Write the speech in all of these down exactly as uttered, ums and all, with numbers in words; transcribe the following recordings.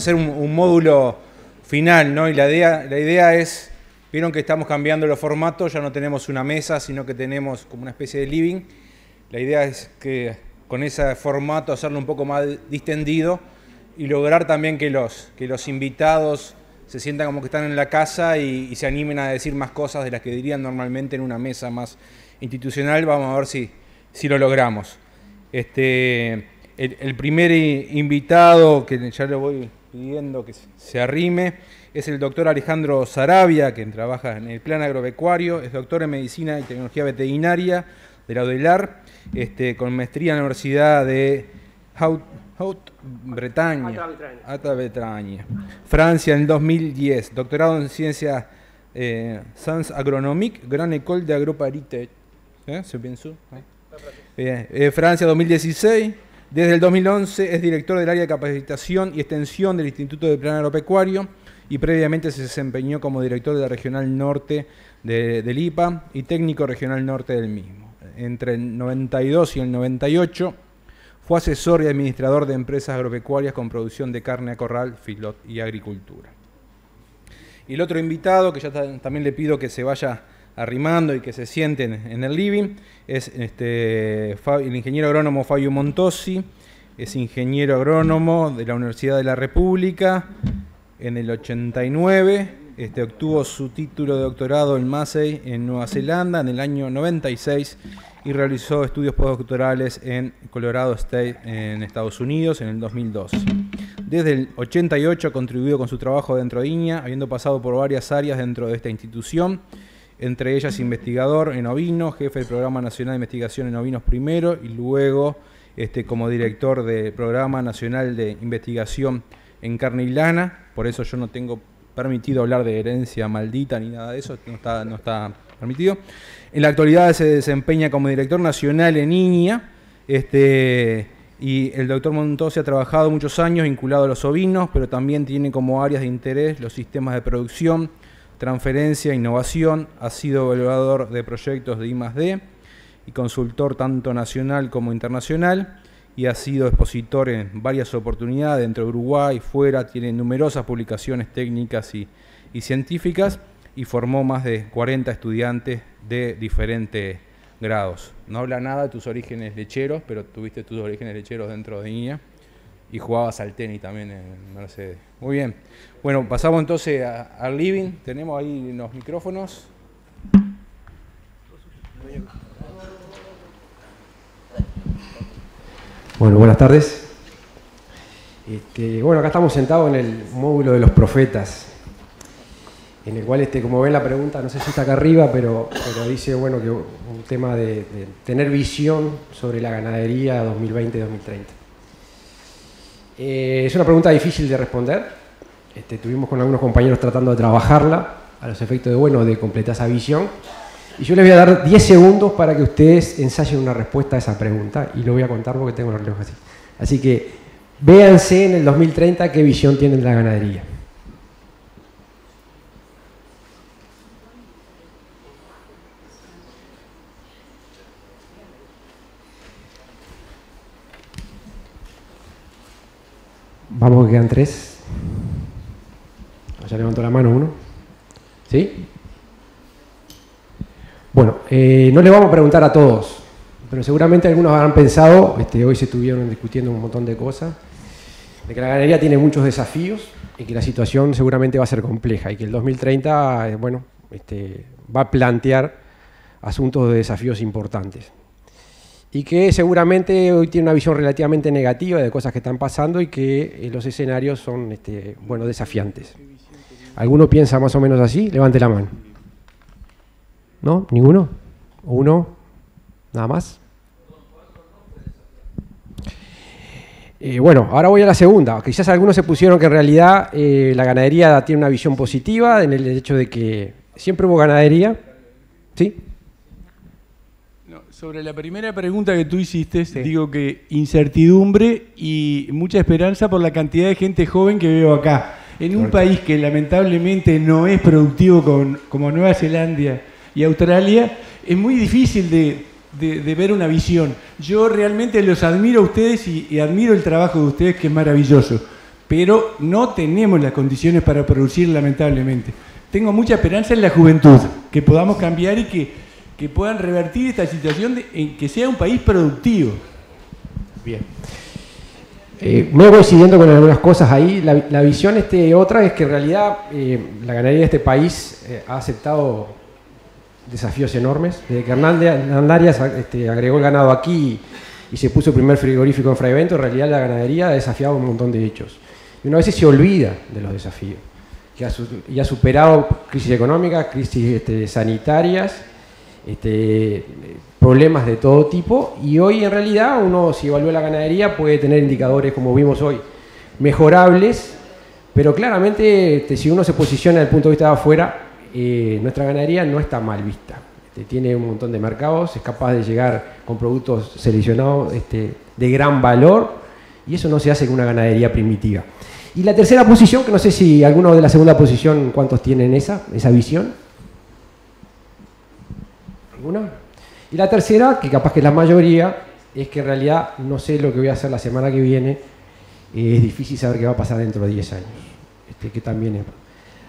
hacer un, un módulo final, ¿no? Y la idea, la idea es, vieron que estamos cambiando los formatos, ya no tenemos una mesa, sino que tenemos como una especie de living. La idea es que con ese formato hacerlo un poco más distendido y lograr también que los, que los invitados se sientan como que están en la casa y, y se animen a decir más cosas de las que dirían normalmente en una mesa más institucional. Vamos a ver si, si lo logramos. Este, el, el primer invitado, que ya le voy pidiendo que se arrime, es el doctor Alejandro Saravia, que trabaja en el Plan Agropecuario, es doctor en Medicina y Tecnología Veterinaria de la UDELAR, este, con maestría en la Universidad de Haute-Bretagne, Haute-Bretagne, Francia, en el dos mil diez, doctorado en Ciencias eh, Sciences Agronomiques, Gran École de Agroparité, ¿eh? ¿Se pensó? ¿Eh? Bien. Eh, Francia, dos mil dieciséis, desde el dos mil once es director del área de capacitación y extensión del Instituto de Plan Agropecuario y previamente se desempeñó como director de la Regional Norte de, del I P A y técnico regional norte del mismo. Entre el noventa y dos y el noventa y ocho fue asesor y administrador de empresas agropecuarias con producción de carne a corral, feedlot y agricultura. Y el otro invitado, que ya también le pido que se vaya arrimando y que se sienten en el living, es este, el ingeniero agrónomo Fabio Montossi, es ingeniero agrónomo de la Universidad de la República. En el ochenta y nueve este, obtuvo su título de doctorado en Massey en Nueva Zelanda en el año noventa y seis y realizó estudios postdoctorales en Colorado State en Estados Unidos en el dos mil dos. Desde el ochenta y ocho ha contribuido con su trabajo dentro de INIA, habiendo pasado por varias áreas dentro de esta institución, entre ellas investigador en ovinos, jefe del Programa Nacional de Investigación en Ovinos primero y luego este, como director del Programa Nacional de Investigación en Carne y Lana. Por eso yo no tengo permitido hablar de herencia maldita ni nada de eso, no está, no está permitido. En la actualidad se desempeña como director nacional en INIA, este, y el doctor Montossi ha trabajado muchos años vinculado a los ovinos, pero también tiene como áreas de interés los sistemas de producción, transferencia, innovación, ha sido evaluador de proyectos de I más D y consultor tanto nacional como internacional y ha sido expositor en varias oportunidades dentro de Uruguay y fuera, tiene numerosas publicaciones técnicas y, y científicas y formó más de cuarenta estudiantes de diferentes grados. No habla nada de tus orígenes lecheros, pero tuviste tus orígenes lecheros dentro de I N I A y jugabas al tenis también en Mercedes. Muy bien. Bueno, pasamos entonces al living. Tenemos ahí los micrófonos. Bueno, buenas tardes. Este, bueno, acá estamos sentados en el módulo de los profetas, en el cual, este, como ven la pregunta, no sé si está acá arriba, pero, pero dice, bueno, que un tema de, de tener visión sobre la ganadería dos mil veinte a dos mil treinta. Eh, es una pregunta difícil de responder. Este, estuvimos con algunos compañeros tratando de trabajarla a los efectos de, bueno, de completar esa visión. Y yo les voy a dar diez segundos para que ustedes ensayen una respuesta a esa pregunta. Y lo voy a contar porque tengo los relojos así. Así que véanse en el dos mil treinta qué visión tienen de la ganadería. Vamos, que quedan tres. Ya levantó la mano uno. ¿Sí? Bueno, eh, no les vamos a preguntar a todos, pero seguramente algunos habrán pensado, este, hoy se estuvieron discutiendo un montón de cosas, de que la ganadería tiene muchos desafíos y que la situación seguramente va a ser compleja y que el dos mil treinta, bueno, este, va a plantear asuntos de desafíos importantes. Y que seguramente hoy tiene una visión relativamente negativa de cosas que están pasando y que eh, los escenarios son este, bueno, desafiantes. ¿Alguno piensa más o menos así? Levante la mano. ¿No? ¿Ninguno? ¿Uno? ¿Nada más? Eh, bueno, ahora voy a la segunda. Quizás algunos se pusieron que en realidad eh, la ganadería tiene una visión positiva en el hecho de que siempre hubo ganadería. ¿Sí? Sobre la primera pregunta que tú hiciste, sí, digo que incertidumbre y mucha esperanza por la cantidad de gente joven que veo acá. En un país que lamentablemente no es productivo con, como Nueva Zelanda y Australia, es muy difícil de, de, de ver una visión. Yo realmente los admiro a ustedes y, y admiro el trabajo de ustedes, que es maravilloso. pero no tenemos las condiciones para producir, lamentablemente. Tengo mucha esperanza en la juventud, que podamos cambiar y que, que puedan revertir esta situación de, en que sea un país productivo. Bien. Eh, me voy siguiendo con algunas cosas ahí. La, la visión este, otra es que en realidad eh, la ganadería de este país eh, ha aceptado desafíos enormes. Desde que Hernán Arias este, agregó el ganado aquí y se puso el primer frigorífico en Fraivento, en realidad la ganadería ha desafiado un montón de hechos. Y uno a veces se olvida de los desafíos. Que ha, y ha superado crisis económicas, crisis este, sanitarias, este, problemas de todo tipo, y hoy en realidad uno, si evalúa la ganadería, puede tener indicadores, como vimos hoy, mejorables, pero claramente este, si uno se posiciona desde el punto de vista de afuera, eh, nuestra ganadería no está mal vista. Este, tiene un montón de mercados, es capaz de llegar con productos seleccionados este, de gran valor, y eso no se hace con una ganadería primitiva. Y la tercera posición, que no sé si alguno de la segunda posición, ¿cuántos tienen esa, esa visión? ¿Alguna? Y la tercera, que capaz que es la mayoría, es que en realidad no sé lo que voy a hacer la semana que viene, eh, es difícil saber qué va a pasar dentro de diez años. Este, que también es.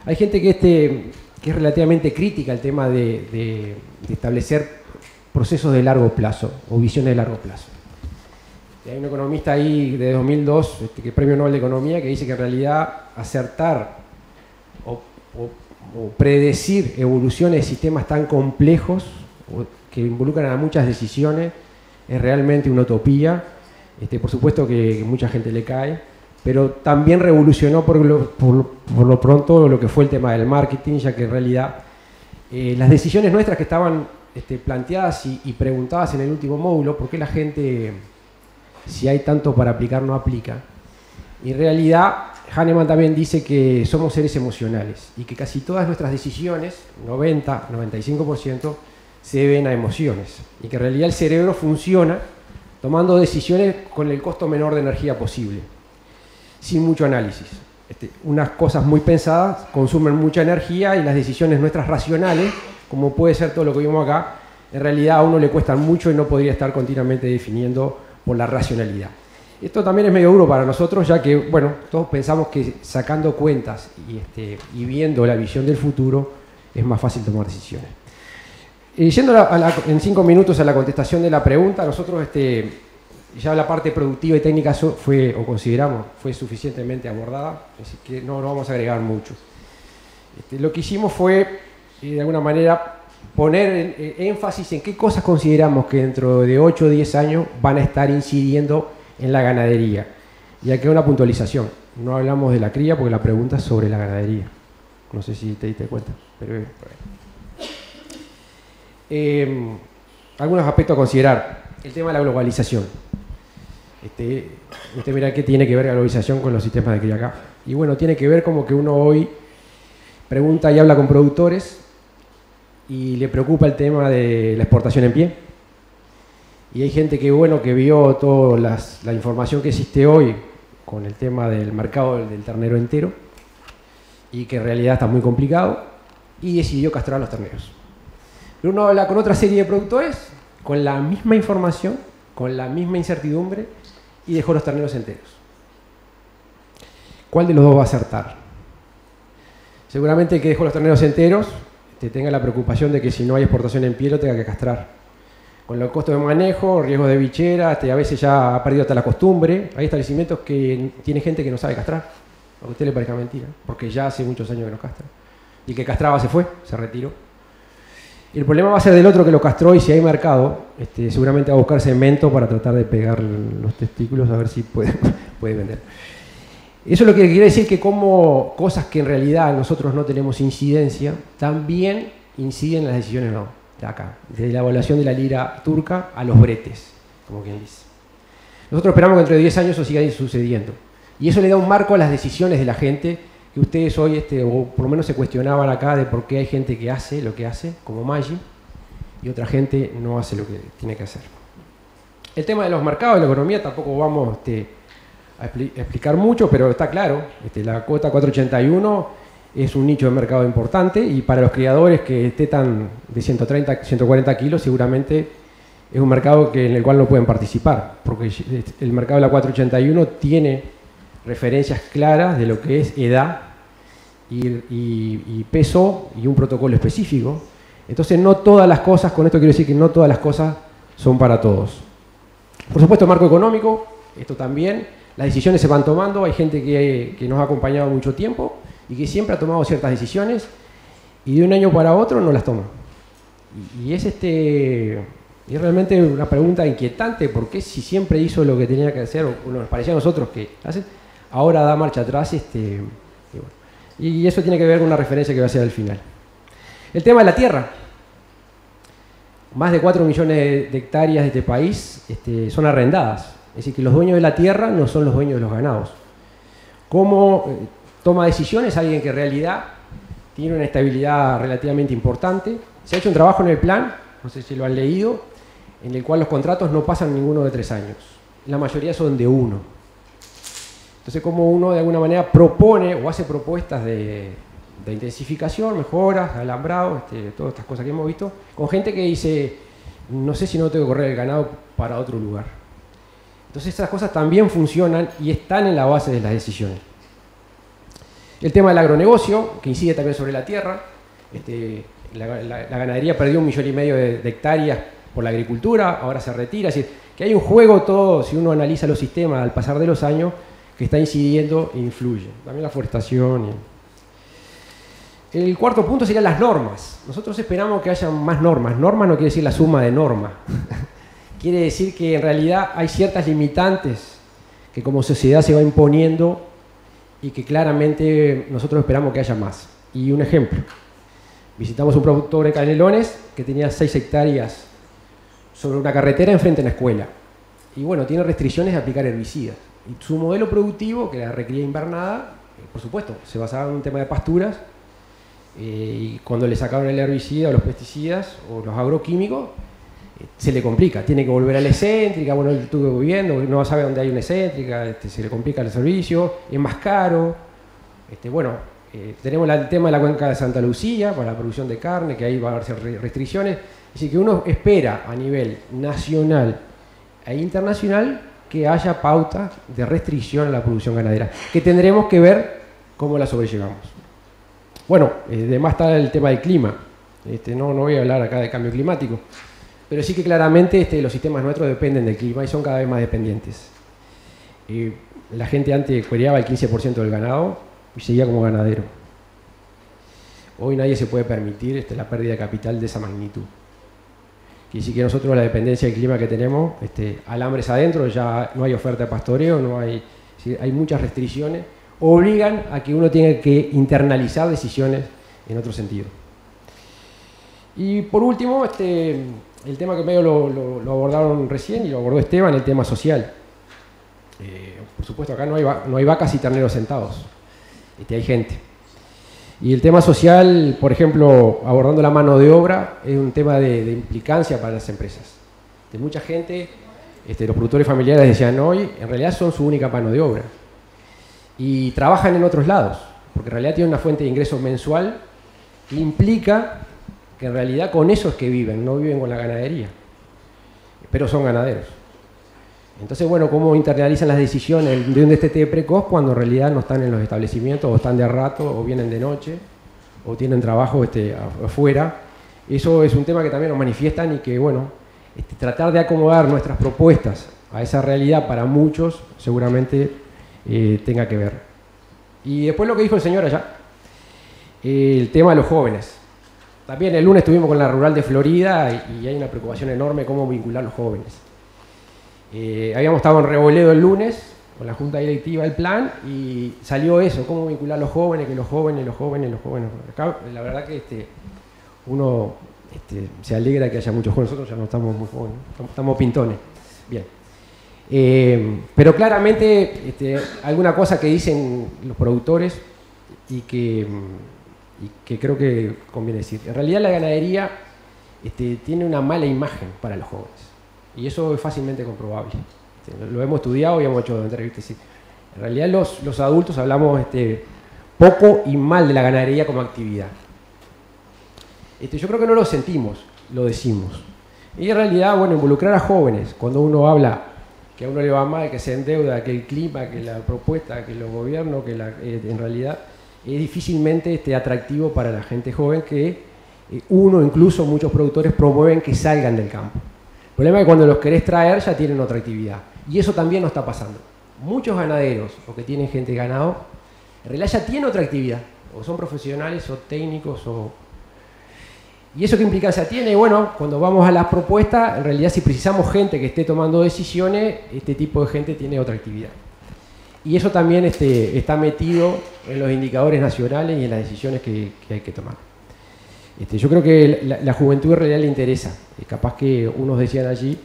Hay gente que, este, que es relativamente crítica al tema de, de, de establecer procesos de largo plazo o visiones de largo plazo. Hay un economista ahí de dos mil dos, este, que premio Nobel de Economía, que dice que en realidad acertar o, o, o predecir evoluciones de sistemas tan complejos o, que involucran a muchas decisiones es realmente una utopía. Este, por supuesto que, que mucha gente le cae, pero también revolucionó por lo, por, por lo pronto lo que fue el tema del marketing, ya que en realidad eh, las decisiones nuestras que estaban este, planteadas y, y preguntadas en el último módulo, ¿por qué la gente... si hay tanto para aplicar, no aplica? Y en realidad, Kahneman también dice que somos seres emocionales y que casi todas nuestras decisiones, noventa, noventa y cinco por ciento, se deben a emociones. Y que en realidad el cerebro funciona tomando decisiones con el costo menor de energía posible, sin mucho análisis. Este, unas cosas muy pensadas consumen mucha energía y las decisiones nuestras racionales, como puede ser todo lo que vimos acá, en realidad a uno le cuestan mucho y no podría estar continuamente definiendo por la racionalidad. Esto también es medio duro para nosotros, ya que, bueno, todos pensamos que sacando cuentas y, este, y viendo la visión del futuro es más fácil tomar decisiones. Eh, yendo a la, en cinco minutos a la contestación de la pregunta, nosotros este, ya la parte productiva y técnica fue, o consideramos, fue suficientemente abordada, así que no, no vamos a agregar mucho. Este, lo que hicimos fue, eh, de alguna manera, poner énfasis en qué cosas consideramos que dentro de ocho o diez años van a estar incidiendo en la ganadería. Y aquí una puntualización, no hablamos de la cría porque la pregunta es sobre la ganadería. No sé si te diste cuenta, pero... Eh, algunos aspectos a considerar. El tema de la globalización. Este, usted mira qué tiene que ver la globalización con los sistemas de cría acá. Y bueno, tiene que ver como que uno hoy pregunta y habla con productores y le preocupa el tema de la exportación en pie. Y hay gente que, bueno, que vio toda las, la información que existe hoy con el tema del mercado del ternero entero y que en realidad está muy complicado y decidió castrar los terneros. Pero uno habla con otra serie de productores con la misma información, con la misma incertidumbre y dejó los terneros enteros. ¿Cuál de los dos va a acertar? Seguramente el que dejó los terneros enteros tenga la preocupación de que si no hay exportación en pie lo tenga que castrar. Con los costos de manejo, riesgos de bichera, a veces ya ha perdido hasta la costumbre. Hay establecimientos que tiene gente que no sabe castrar, aunque a usted le parezca mentira, porque ya hace muchos años que no castra. Y el que castraba se fue, se retiró. El problema va a ser del otro que lo castró y si hay mercado, este, seguramente va a buscar cemento para tratar de pegar los testículos a ver si puede, puede vender. Eso es lo que quiere decir que como cosas que en realidad nosotros no tenemos incidencia, también inciden en las decisiones no, de acá, desde la evaluación de la lira turca a los bretes, como quien dice. Nosotros esperamos que entre diez años eso siga sucediendo. Y eso le da un marco a las decisiones de la gente, que ustedes hoy, este, o por lo menos se cuestionaban acá de por qué hay gente que hace lo que hace, como Maggi, y otra gente no hace lo que tiene que hacer. El tema de los mercados, de la economía, tampoco vamos... Este, a explicar mucho, pero está claro, este, la cuota cuatrocientos ochenta y uno es un nicho de mercado importante y para los criadores que tetan de ciento treinta a ciento cuarenta kilos seguramente es un mercado que, en el cual no pueden participar, porque el mercado de la cuatrocientos ochenta y uno tiene referencias claras de lo que es edad y, y, y peso y un protocolo específico. Entonces no todas las cosas, con esto quiero decir que no todas las cosas son para todos. Por supuesto, marco económico, esto también, las decisiones se van tomando, hay gente que, que nos ha acompañado mucho tiempo y que siempre ha tomado ciertas decisiones y de un año para otro no las toma. Y, y es este... Y es realmente una pregunta inquietante, porque si siempre hizo lo que tenía que hacer, o nos parecía a nosotros que hace, ahora da marcha atrás, este, y, bueno. y eso tiene que ver con una referencia que va a ser al final. El tema de la tierra. Más de cuatro millones de hectáreas de este país este, son arrendadas. Es decir, que los dueños de la tierra no son los dueños de los ganados. ¿Cómo toma decisiones alguien que en realidad tiene una estabilidad relativamente importante? Se ha hecho un trabajo en el plan, no sé si lo han leído, en el cual los contratos no pasan ninguno de tres años. La mayoría son de uno. Entonces, como uno de alguna manera propone o hace propuestas de, de intensificación, mejoras, alambrado, este, todas estas cosas que hemos visto, con gente que dice, no sé si no tengo que correr el ganado para otro lugar. Entonces, esas cosas también funcionan y están en la base de las decisiones. El tema del agronegocio, que incide también sobre la tierra. Este, la, la, la ganadería perdió un millón y medio de, de hectáreas por la agricultura, ahora se retira. Es decir, que hay un juego todo, si uno analiza los sistemas al pasar de los años, que está incidiendo e influye. También la forestación. Y... El cuarto punto serían las normas. Nosotros esperamos que haya más normas. Normas no quiere decir la suma de normas. Quiere decir que en realidad hay ciertas limitantes que como sociedad se va imponiendo y que claramente nosotros esperamos que haya más. Y un ejemplo. Visitamos un productor de canelones que tenía seis hectáreas sobre una carretera enfrente de una escuela. Y bueno, tiene restricciones de aplicar herbicidas. Y su modelo productivo, que era recría invernada, por supuesto, se basaba en un tema de pasturas. Eh, y cuando le sacaron el herbicida o los pesticidas o los agroquímicos, eh, se le complica. Tiene que volver a la excéntrica. Bueno, él estuvo viviendo, no sabe dónde hay una excéntrica, este, se le complica el servicio, es más caro. Este, bueno. Eh, tenemos el tema de la cuenca de Santa Lucía para la producción de carne, que ahí va a haber restricciones. Así que uno espera a nivel nacional e internacional que haya pautas de restricción a la producción ganadera, que tendremos que ver cómo la sobrellevamos. Bueno, eh, además está el tema del clima. Este, no, no voy a hablar acá de cambio climático, pero sí que claramente este, los sistemas nuestros dependen del clima y son cada vez más dependientes. Eh, la gente antes cuereaba el quince por ciento del ganado y seguía como ganadero. Hoy nadie se puede permitir este, la pérdida de capital de esa magnitud. Quiere decir que nosotros la dependencia del clima que tenemos, este, alambres adentro, ya no hay oferta de pastoreo, no hay, hay muchas restricciones, obligan a que uno tenga que internalizar decisiones en otro sentido. Y por último, este, el tema que medio lo, lo, lo abordaron recién y lo abordó Esteban, el tema social. Eh, por supuesto, acá no hay, no hay vacas y terneros sentados. Este, hay gente. Y el tema social, por ejemplo, abordando la mano de obra, es un tema de, de implicancia para las empresas. De mucha gente, este, los productores familiares decían hoy, en realidad son su única mano de obra. Y trabajan en otros lados, porque en realidad tienen una fuente de ingreso mensual que implica que en realidad con esos que viven, no viven con la ganadería, pero son ganaderos. Entonces, bueno, cómo internalizan las decisiones de un destete precoz cuando en realidad no están en los establecimientos, o están de rato, o vienen de noche, o tienen trabajo este, afuera. Eso es un tema que también nos manifiestan y que, bueno, este, tratar de acomodar nuestras propuestas a esa realidad para muchos seguramente eh, tenga que ver. Y después lo que dijo el señor allá, eh, el tema de los jóvenes. También el lunes estuvimos con la Rural de Florida y, y hay una preocupación enorme cómo vincular a los jóvenes. Eh, habíamos estado en Revoledo el lunes con la Junta Directiva del Plan y salió eso, cómo vincular a los jóvenes, que los jóvenes, los jóvenes, los jóvenes. Acá, la verdad que este, uno este, se alegra que haya muchos jóvenes, nosotros ya no estamos muy jóvenes, estamos pintones. Bien. Eh, pero claramente este, alguna cosa que dicen los productores y que, y que creo que conviene decir. En realidad la ganadería este, tiene una mala imagen para los jóvenes. Y eso es fácilmente comprobable. Lo hemos estudiado y hemos hecho entrevistas. En realidad los, los adultos hablamos este, poco y mal de la ganadería como actividad. Este, yo creo que no lo sentimos, lo decimos. Y en realidad, bueno, involucrar a jóvenes, cuando uno habla que a uno le va mal, que se endeuda, que el clima, que la propuesta, que los gobiernos, que la, eh, en realidad es difícilmente este, atractivo para la gente joven que eh, uno, incluso muchos productores promueven que salgan del campo. El problema es que cuando los querés traer ya tienen otra actividad. Y eso también no está pasando. Muchos ganaderos o que tienen gente ganado, en realidad ya tienen otra actividad. O son profesionales o técnicos o... ¿Y eso qué implicancia tiene? Bueno, cuando vamos a las propuestas, en realidad si precisamos gente que esté tomando decisiones, este tipo de gente tiene otra actividad. Y eso también este, está metido en los indicadores nacionales y en las decisiones que, que hay que tomar. Este, yo creo que la, la juventud en realidad le interesa. Eh, capaz que unos decían allí,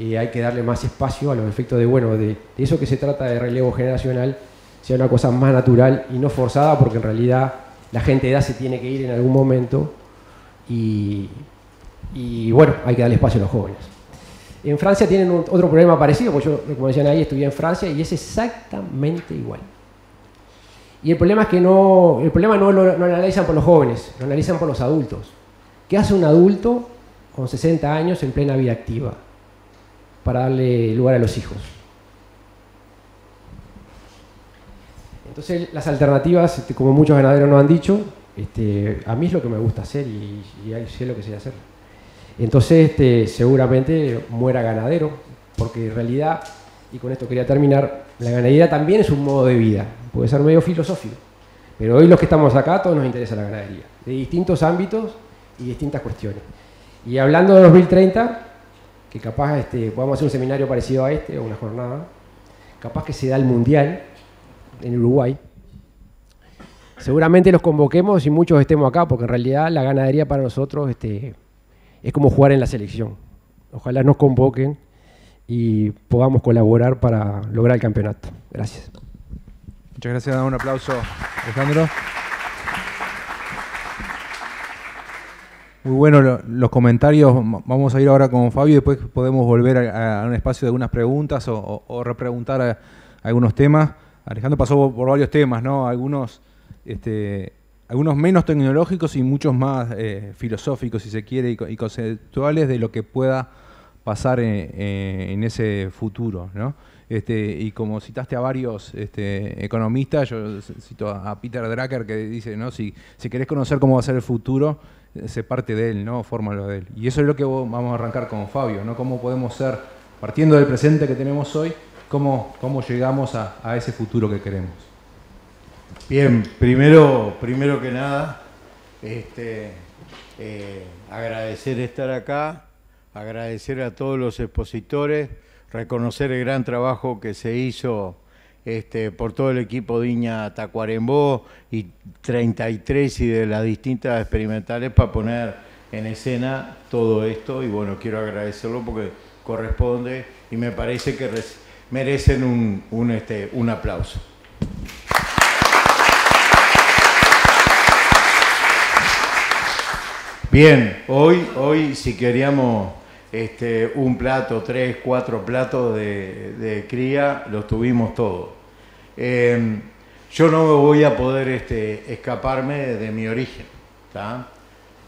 eh, hay que darle más espacio a los efectos de, bueno, de, de eso que se trata de relevo generacional, sea una cosa más natural y no forzada, porque en realidad la gente de edad se tiene que ir en algún momento. Y, y bueno, hay que darle espacio a los jóvenes. En Francia tienen un, otro problema parecido, porque yo, como decían ahí, estudié en Francia y es exactamente igual. Y el problema es que no, el problema no lo no analizan por los jóvenes, lo analizan por los adultos. ¿Qué hace un adulto con sesenta años en plena vida activa para darle lugar a los hijos? Entonces, las alternativas, este, como muchos ganaderos nos han dicho, Este, a mí es lo que me gusta hacer y, y sé lo que sé hacer. Entonces este, seguramente muera ganadero, porque en realidad, y con esto quería terminar, la ganadería también es un modo de vida, puede ser medio filosófico, pero hoy los que estamos acá, a todos nos interesa la ganadería, de distintos ámbitos y distintas cuestiones. Y hablando de dos mil treinta, que capaz este, podamos hacer un seminario parecido a este, o una jornada, capaz que se da el Mundial en Uruguay. Seguramente los convoquemos y muchos estemos acá, porque en realidad la ganadería para nosotros este, es como jugar en la selección. Ojalá nos convoquen y podamos colaborar para lograr el campeonato. Gracias. Muchas gracias. Un aplauso, Alejandro. Muy bueno lo, los comentarios. Vamos a ir ahora con Fabio y después podemos volver a, a un espacio de algunas preguntas o, o, o repreguntar a, a algunos temas. Alejandro pasó por varios temas, ¿no? Algunos... Este, algunos menos tecnológicos y muchos más eh, filosóficos, si se quiere, y, y conceptuales de lo que pueda pasar en, eh, en ese futuro, ¿no? Este, y como citaste a varios este, economistas, yo cito a Peter Drucker que dice, ¿no? Si, si querés conocer cómo va a ser el futuro, sé parte de él, ¿no? Fórmalo de él. Y eso es lo que vamos a arrancar con Fabio, ¿no? Cómo podemos ser, partiendo del presente que tenemos hoy, cómo, cómo llegamos a, a ese futuro que queremos. Bien, primero, primero que nada, este, eh, agradecer estar acá, agradecer a todos los expositores, reconocer el gran trabajo que se hizo este, por todo el equipo de INIA Tacuarembó y treinta y tres y de las distintas experimentales para poner en escena todo esto. Y bueno, quiero agradecerlo porque corresponde y me parece que merecen un, un, este, un aplauso. Bien, hoy, hoy si queríamos este, un plato, tres, cuatro platos de, de cría, los tuvimos todos. Eh, yo no voy a poder este, escaparme de, de mi origen, ¿tá?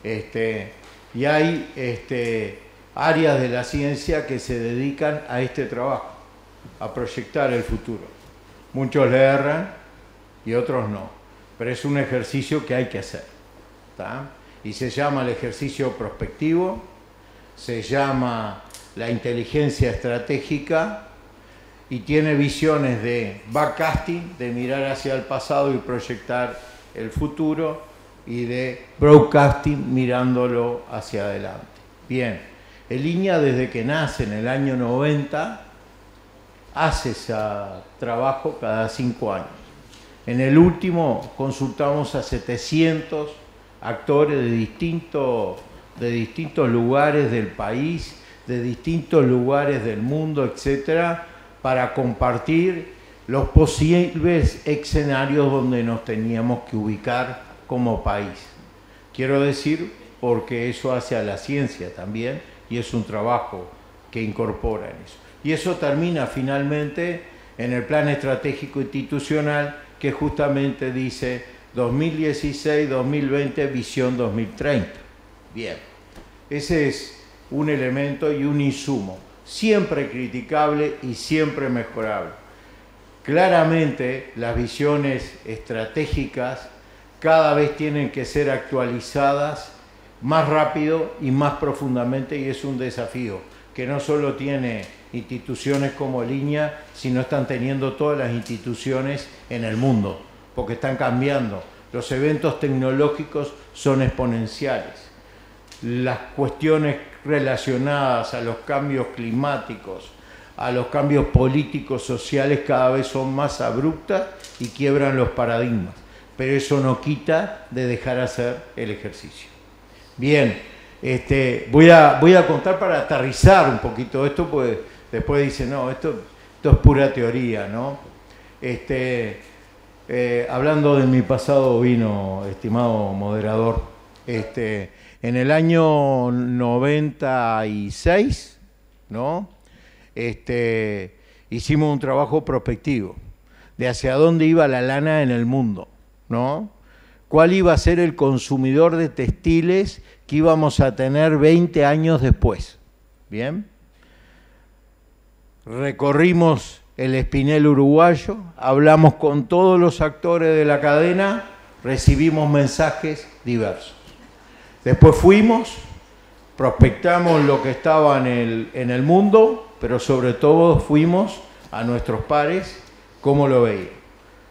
Este, y hay este, áreas de la ciencia que se dedican a este trabajo, a proyectar el futuro. Muchos le erran y otros no, pero es un ejercicio que hay que hacer, ¿tá? Y se llama el ejercicio prospectivo, se llama la inteligencia estratégica y tiene visiones de backcasting, de mirar hacia el pasado y proyectar el futuro, y de broadcasting, mirándolo hacia adelante. Bien, el INIA desde que nace en el año noventa hace ese trabajo cada cinco años. En el último consultamos a setecientos actores de distintos, de distintos lugares del país, de distintos lugares del mundo, etcétera, para compartir los posibles escenarios donde nos teníamos que ubicar como país. Quiero decir, porque eso hace a la ciencia también, y es un trabajo que incorpora en eso. Y eso termina finalmente en el plan estratégico institucional, que justamente dice dos mil dieciséis a dos mil veinte, visión dos mil treinta. Bien, ese es un elemento y un insumo. siempre criticable y siempre mejorable. Claramente las visiones estratégicas cada vez tienen que ser actualizadas más rápido y más profundamente, y es un desafío que no solo tiene instituciones como el I N I A, sino están teniendo todas las instituciones en el mundo, porque están cambiando. Los eventos tecnológicos son exponenciales. Las cuestiones relacionadas a los cambios climáticos, a los cambios políticos, sociales, cada vez son más abruptas y quiebran los paradigmas. Pero eso no quita de dejar hacer el ejercicio. Bien, este, voy, a, voy a contar para aterrizar un poquito esto, pues después dicen, no, esto, esto es pura teoría, ¿no? Este, eh, hablando de mi pasado vino, estimado moderador, este, en el año noventa y seis, ¿no? Este, hicimos un trabajo prospectivo de hacia dónde iba la lana en el mundo, ¿no? ¿Cuál iba a ser el consumidor de textiles que íbamos a tener veinte años después? Bien. Recorrimos el espinel uruguayo, hablamos con todos los actores de la cadena, recibimos mensajes diversos. Después fuimos, prospectamos lo que estaba en el, en el mundo, pero sobre todo fuimos a nuestros pares, cómo lo veían.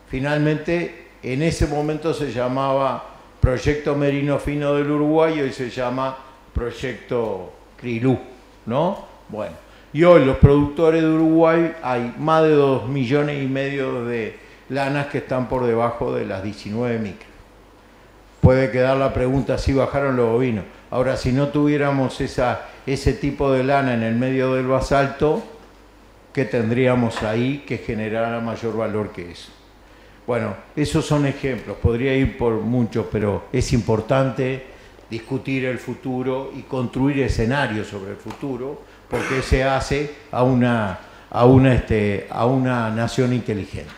Finalmente, en ese momento se llamaba Proyecto Merino Fino del Uruguay, hoy se llama Proyecto Crilú, ¿no? Bueno, y hoy los productores de Uruguay hay más de dos millones y medio de lanas que están por debajo de las diecinueve micras. Puede quedar la pregunta si bajaron los bovinos. Ahora, si no tuviéramos esa, ese tipo de lana en el medio del basalto, ¿qué tendríamos ahí que generara mayor valor que eso? Bueno, esos son ejemplos, podría ir por muchos, pero es importante discutir el futuro y construir escenarios sobre el futuro, porque se hace a una, a una, este, a una nación inteligente.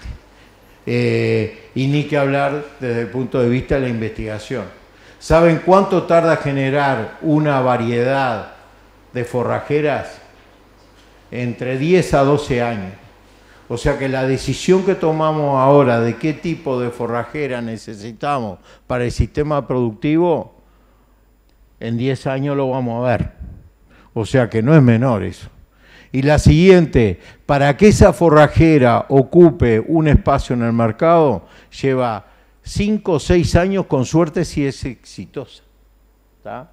Eh, y ni que hablar desde el punto de vista de la investigación. ¿Saben cuánto tarda generar una variedad de forrajeras? Entre diez a doce años. O sea que la decisión que tomamos ahora de qué tipo de forrajera necesitamos para el sistema productivo, en diez años lo vamos a ver. O sea que no es menor eso. Y la siguiente, para que esa forrajera ocupe un espacio en el mercado, lleva cinco o seis años con suerte si es exitosa. ¿Tá?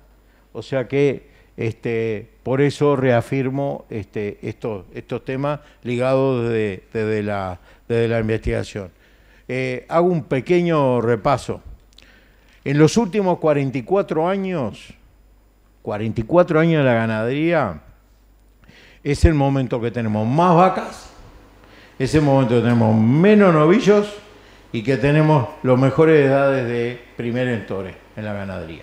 O sea que... Este, por eso reafirmo este, estos, estos temas ligados desde de, de la, de la investigación. Eh, hago un pequeño repaso. En los últimos cuarenta y cuatro años, cuarenta y cuatro años de la ganadería, es el momento que tenemos más vacas, es el momento que tenemos menos novillos y que tenemos las mejores edades de primer entore en la ganadería.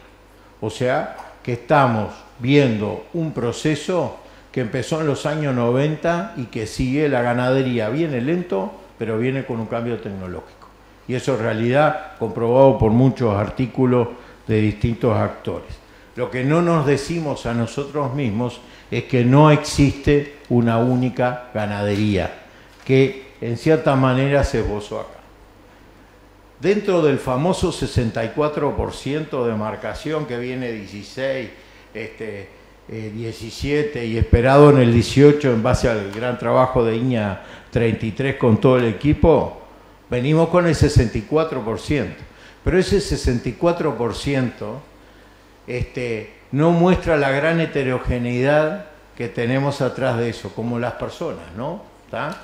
O sea, que estamos viendo un proceso que empezó en los años noventa y que sigue la ganadería. Viene lento, pero viene con un cambio tecnológico. Y eso en realidad comprobado por muchos artículos de distintos actores. Lo que no nos decimos a nosotros mismos es que no existe una única ganadería, que en cierta manera se esbozó acá. Dentro del famoso sesenta y cuatro por ciento de demarcación que viene dieciséis, Este, eh, diecisiete y esperado en el dieciocho en base al gran trabajo de I N I A treinta y tres con todo el equipo, venimos con el sesenta y cuatro por ciento, pero ese sesenta y cuatro por ciento este, no muestra la gran heterogeneidad que tenemos atrás de eso, como las personas, ¿no? ¿Tá?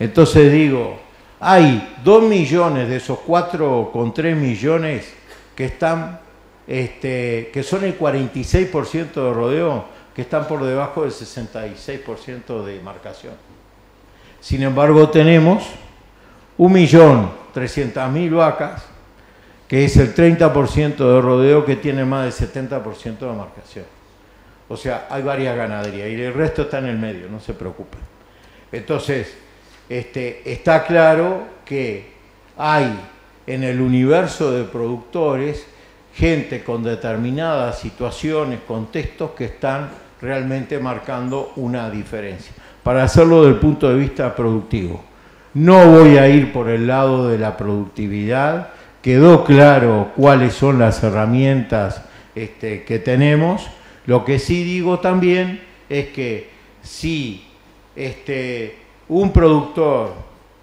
Entonces digo, hay dos millones de esos cuatro con tres millones que están Este, que son el cuarenta y seis por ciento de rodeo, que están por debajo del sesenta y seis por ciento de demarcación. Sin embargo, tenemos un millón trescientas mil vacas, que es el treinta por ciento de rodeo, que tiene más del setenta por ciento de demarcación. O sea, hay varias ganaderías y el resto está en el medio, no se preocupen. Entonces, este, está claro que hay en el universo de productores gente con determinadas situaciones, contextos que están realmente marcando una diferencia. Para hacerlo desde el punto de vista productivo, no voy a ir por el lado de la productividad. Quedó claro cuáles son las herramientas este, que tenemos. Lo que sí digo también es que si este, un productor,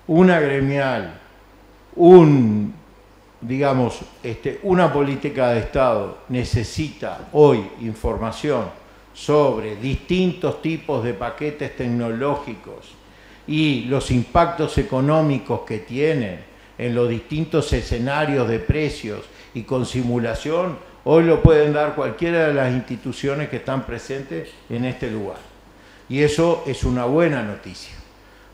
una gremial, un, digamos, este, una política de Estado necesita hoy información sobre distintos tipos de paquetes tecnológicos y los impactos económicos que tienen en los distintos escenarios de precios y con simulación, hoy lo pueden dar cualquiera de las instituciones que están presentes en este lugar. Y eso es una buena noticia,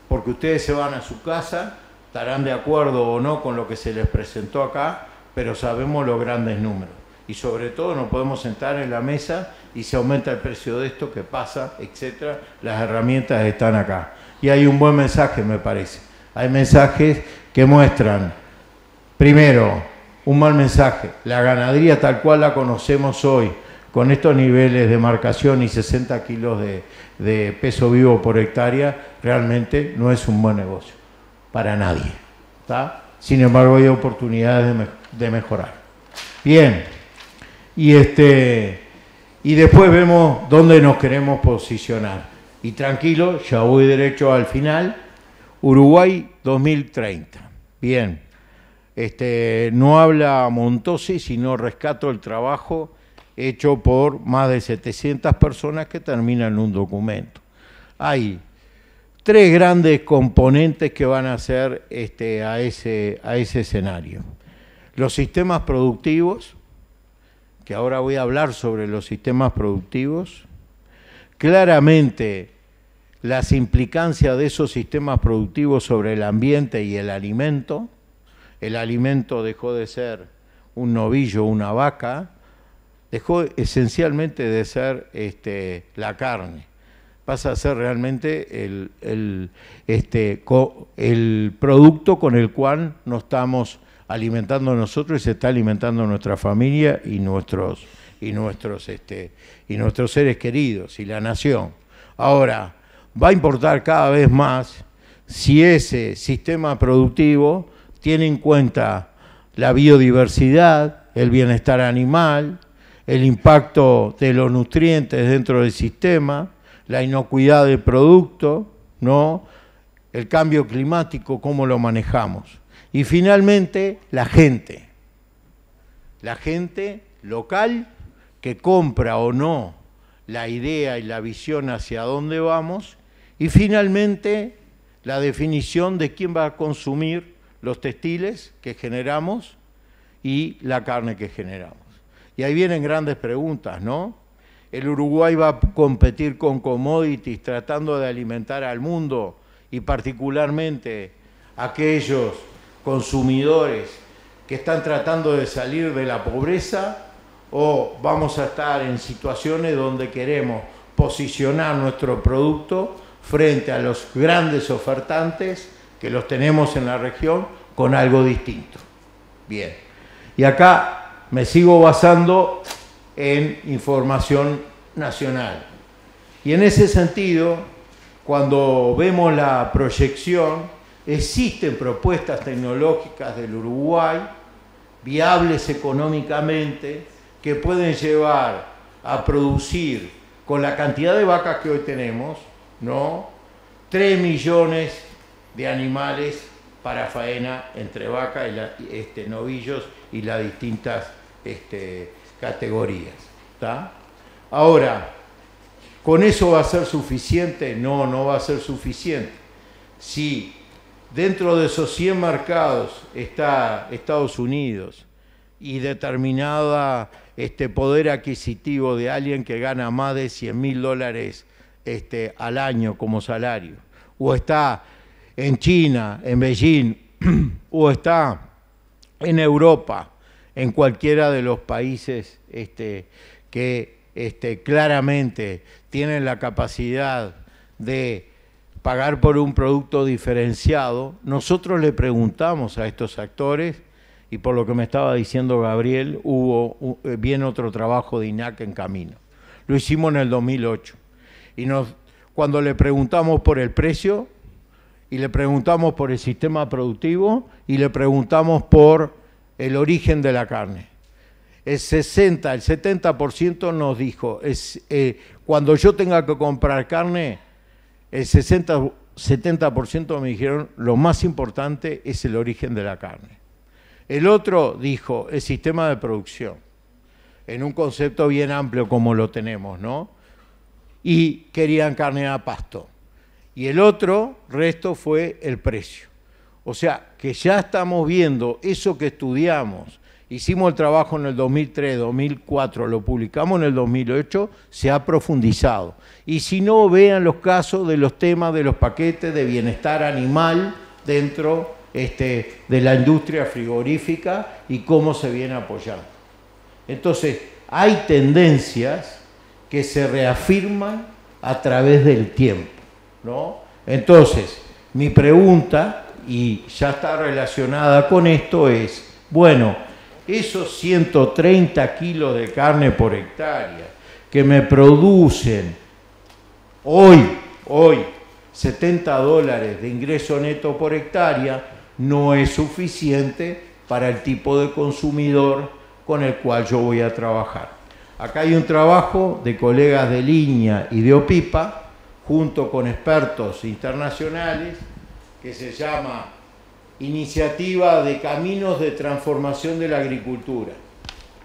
porque ustedes se van a su casa, estarán de acuerdo o no con lo que se les presentó acá, pero sabemos los grandes números. Y sobre todo nos podemos sentar en la mesa y se aumenta el precio de esto, qué pasa, etcétera. Las herramientas están acá. Y hay un buen mensaje, me parece. Hay mensajes que muestran, primero, un mal mensaje. La ganadería tal cual la conocemos hoy, con estos niveles de marcación y sesenta kilos de, de peso vivo por hectárea, realmente no es un buen negocio para nadie, ¿tá? Sin embargo, hay oportunidades de, me de mejorar. Bien, y, este, y después vemos dónde nos queremos posicionar. Y tranquilo, ya voy derecho al final. Uruguay dos mil treinta. Bien, este, no habla Montossi, sino rescato el trabajo hecho por más de setecientas personas que terminan en un documento. Hay tres grandes componentes que van a hacer este, a, ese, a ese escenario. Los sistemas productivos, que ahora voy a hablar sobre los sistemas productivos. Claramente, las implicancias de esos sistemas productivos sobre el ambiente y el alimento. El alimento dejó de ser un novillo, una vaca, dejó esencialmente de ser este, la carne. Pasa a ser realmente el, el, este, co, el producto con el cual nos estamos alimentando nosotros y se está alimentando nuestra familia y nuestros y nuestros este y nuestros seres queridos y la nación. Ahora, va a importar cada vez más si ese sistema productivo tiene en cuenta la biodiversidad, el bienestar animal, el impacto de los nutrientes dentro del sistema, la inocuidad del producto, ¿no? El cambio climático, cómo lo manejamos. Y finalmente, la gente. La gente local que compra o no la idea y la visión hacia dónde vamos. Y finalmente, la definición de quién va a consumir los textiles que generamos y la carne que generamos. Y ahí vienen grandes preguntas, ¿no? ¿El Uruguay va a competir con commodities tratando de alimentar al mundo y particularmente aquellos consumidores que están tratando de salir de la pobreza? ¿O vamos a estar en situaciones donde queremos posicionar nuestro producto frente a los grandes ofertantes que los tenemos en la región con algo distinto? Bien, y acá me sigo basando en información nacional. Y en ese sentido, cuando vemos la proyección, existen propuestas tecnológicas del Uruguay, viables económicamente, que pueden llevar a producir, con la cantidad de vacas que hoy tenemos, ¿no? tres millones de animales para faena entre vacas, este, novillos y las distintas este, categorías, ¿tá? Ahora, ¿con eso va a ser suficiente? No, no va a ser suficiente. Si dentro de esos cien mercados está Estados Unidos y determinada este, poder adquisitivo de alguien que gana más de cien mil dólares este, al año como salario, o está en China, en Beijing, o está en Europa, en cualquiera de los países este, que este, claramente tienen la capacidad de pagar por un producto diferenciado, nosotros le preguntamos a estos actores, y por lo que me estaba diciendo Gabriel, hubo bien otro trabajo de I N A C en camino. lo hicimos en el dos mil ocho. Y nos, cuando le preguntamos por el precio, y le preguntamos por el sistema productivo, y le preguntamos por el origen de la carne. El sesenta, el setenta por ciento nos dijo, es, eh, cuando yo tenga que comprar carne, el sesenta, setenta por ciento me dijeron, lo más importante es el origen de la carne. El otro dijo, el sistema de producción, en un concepto bien amplio como lo tenemos, ¿no? Y querían carne a pasto. Y el otro resto fue el precio. O sea, que ya estamos viendo eso que estudiamos. Hicimos el trabajo en el dos mil tres, dos mil cuatro, lo publicamos en el dos mil ocho, se ha profundizado. Y si no, vean los casos de los temas de los paquetes de bienestar animal dentro este, de la industria frigorífica y cómo se viene apoyando. Entonces, hay tendencias que se reafirman a través del tiempo, ¿no? Entonces, mi pregunta, y ya está relacionada con esto, es, bueno, esos ciento treinta kilos de carne por hectárea que me producen hoy, hoy, setenta dólares de ingreso neto por hectárea, no es suficiente para el tipo de consumidor con el cual yo voy a trabajar. Acá hay un trabajo de colegas de INIA y de UFIP, junto con expertos internacionales, que se llama Iniciativa de Caminos de Transformación de la Agricultura.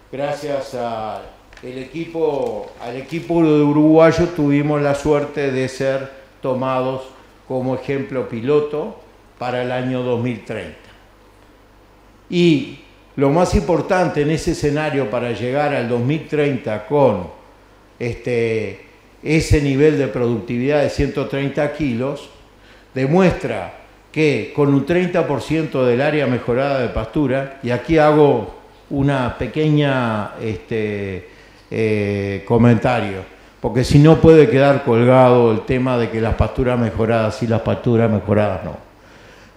Gracias a el equipo, al equipo uruguayo tuvimos la suerte de ser tomados como ejemplo piloto para el año dos mil treinta. Y lo más importante en ese escenario para llegar al dos mil treinta con este... ese nivel de productividad de ciento treinta kilos demuestra que con un treinta por ciento del área mejorada de pastura, y aquí hago una pequeña este, eh, comentario, porque si no puede quedar colgado el tema de que las pasturas mejoradas y las pasturas mejoradas no.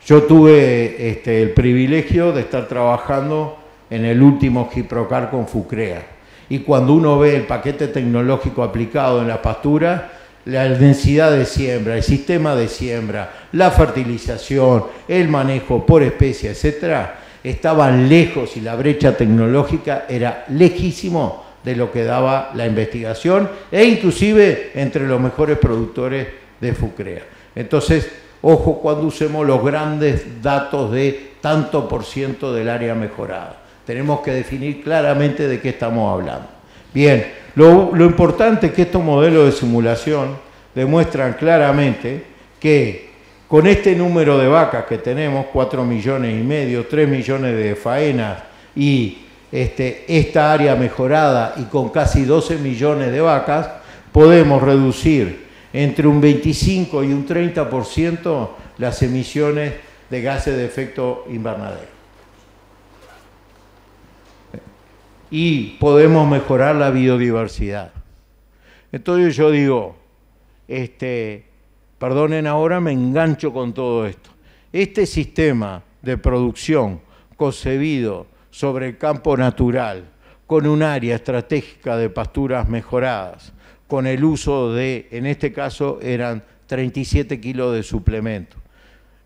Yo tuve este, el privilegio de estar trabajando en el último Giprocar con Fucrea. Y cuando uno ve el paquete tecnológico aplicado en la pastura, la densidad de siembra, el sistema de siembra, la fertilización, el manejo por especie, etcétera, estaban lejos y la brecha tecnológica era lejísimo de lo que daba la investigación e inclusive entre los mejores productores de Fucrea. Entonces, ojo cuando usemos los grandes datos de tanto por ciento del área mejorada. Tenemos que definir claramente de qué estamos hablando. Bien, lo, lo importante es que estos modelos de simulación demuestran claramente que con este número de vacas que tenemos, cuatro millones y medio, tres millones de faenas y este, esta área mejorada y con casi doce millones de vacas, podemos reducir entre un veinticinco y un treinta por ciento las emisiones de gases de efecto invernadero. Y podemos mejorar la biodiversidad. Entonces yo digo, este, perdonen ahora, me engancho con todo esto. Este sistema de producción concebido sobre el campo natural, con un área estratégica de pasturas mejoradas, con el uso de, en este caso eran treinta y siete kilos de suplemento.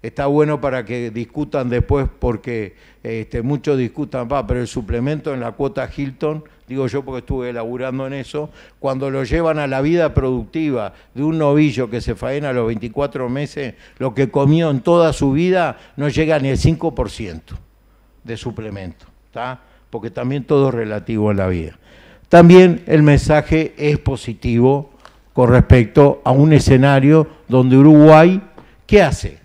Está bueno para que discutan después, porque este, muchos discutan, va, pero el suplemento en la cuota Hilton, digo yo porque estuve elaborando en eso, cuando lo llevan a la vida productiva de un novillo que se faena a los veinticuatro meses, lo que comió en toda su vida no llega ni el cinco por ciento de suplemento, ¿tá? Porque también todo es relativo en la vida. También el mensaje es positivo con respecto a un escenario donde Uruguay, ¿qué hace?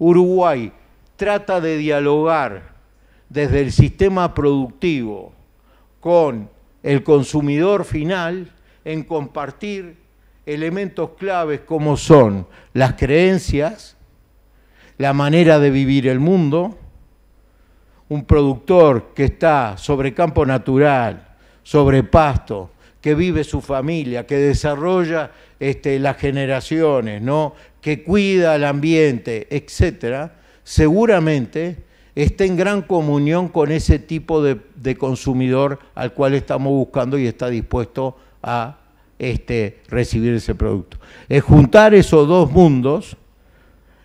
Uruguay trata de dialogar desde el sistema productivo con el consumidor final en compartir elementos claves como son las creencias, la manera de vivir el mundo. Un productor que está sobre campo natural, sobre pasto, que vive su familia, que desarrolla este, las generaciones, ¿no?, que cuida el ambiente, etcétera, seguramente está en gran comunión con ese tipo de, de consumidor al cual estamos buscando y está dispuesto a este, recibir ese producto. Es juntar esos dos mundos.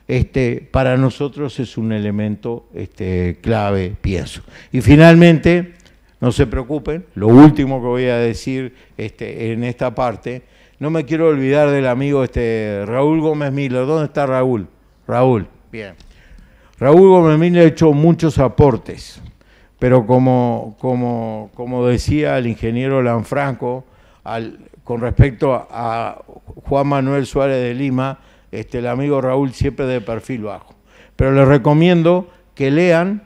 Este, para nosotros es un elemento este, clave, pienso. Y finalmente, no se preocupen, lo último que voy a decir este, en esta parte, no me quiero olvidar del amigo este, Raúl Gómez Miller. ¿Dónde está Raúl? Raúl, bien. Raúl Gómez Miller ha hecho muchos aportes, pero como, como, como decía el ingeniero Lanfranco, al, con respecto a, a Juan Manuel Suárez de Lima, Este, el amigo Raúl siempre de perfil bajo. Pero les recomiendo que lean